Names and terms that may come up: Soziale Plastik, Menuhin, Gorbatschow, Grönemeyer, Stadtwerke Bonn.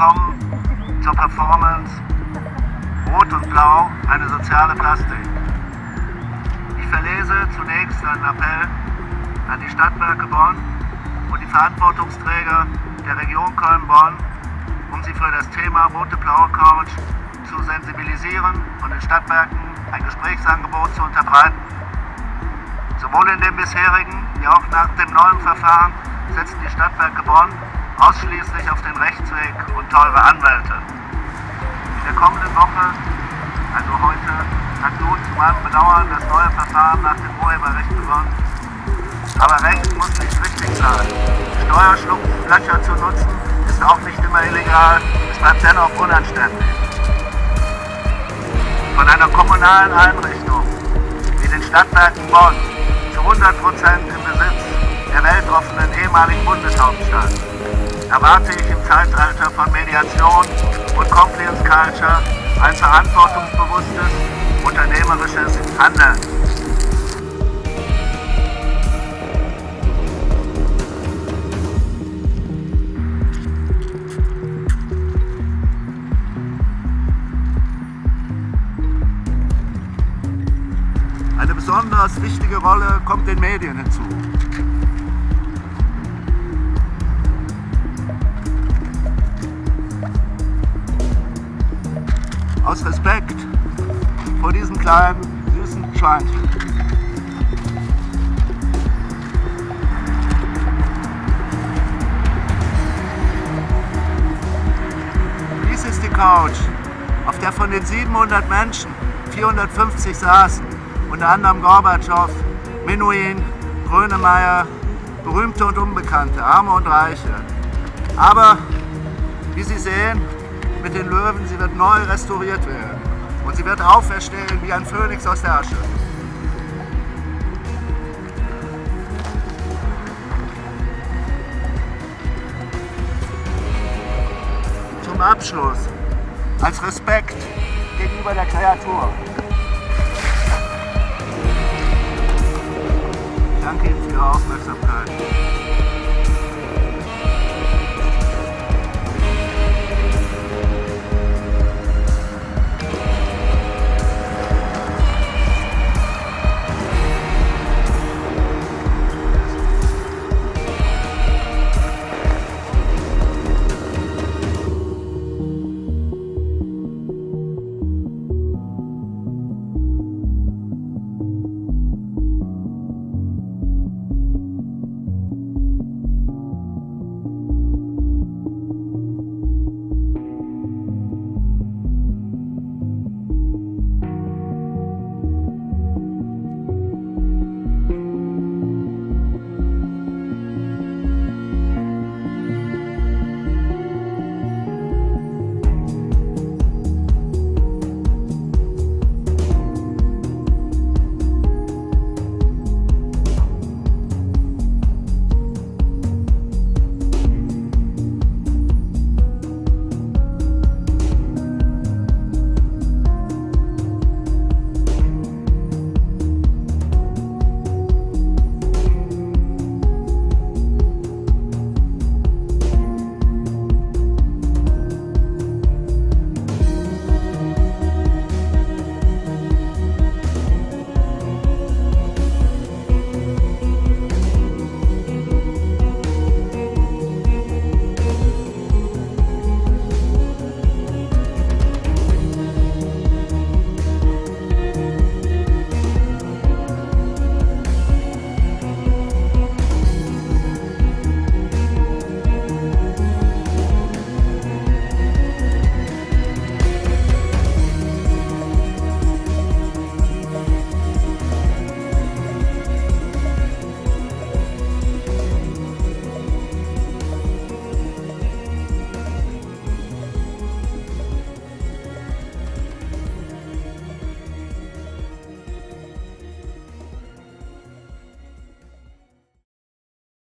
willkommen zur Performance Rot und Blau, eine soziale Plastik. Ich verlese zunächst einen Appell an die Stadtwerke Bonn und die Verantwortungsträger der Region Köln-Bonn, um sie für das Thema rote-blaue Couch zu sensibilisieren und den Stadtwerken ein Gesprächsangebot zu unterbreiten. Sowohl in dem bisherigen wie auch nach dem neuen Verfahren setzen die Stadtwerke Bonn ausschließlich auf den Rechtsweg und teure Anwälte. In der kommenden Woche, also heute, hat nun zu meinem Bedauern das neue Verfahren nach dem Urheberrecht begonnen. Aber Recht muss nicht richtig sein. Steuerschlupflöcher zu nutzen ist auch nicht immer illegal, es bleibt dennoch unanständig. Von einer kommunalen Einrichtung wie den Stadtwerken Bonn zu 100% im Besitz der weltoffenen ehemaligen Bundeshauptstadt erwarte ich im Zeitalter von Mediation und Compliance Culture ein verantwortungsbewusstes, unternehmerisches Handeln. Eine besonders wichtige Rolle kommt den Medien hinzu. Aus Respekt vor diesem kleinen, süßen Schweinchen. Dies ist die Couch, auf der von den 700 Menschen 450 saßen. Unter anderem Gorbatschow, Menuhin, Grönemeyer, Berühmte und Unbekannte, Arme und Reiche. Aber, wie Sie sehen, mit den Löwen, sie wird neu restauriert werden. Und sie wird auferstehen wie ein Phönix aus der Asche. Zum Abschluss, als Respekt gegenüber der Kreatur.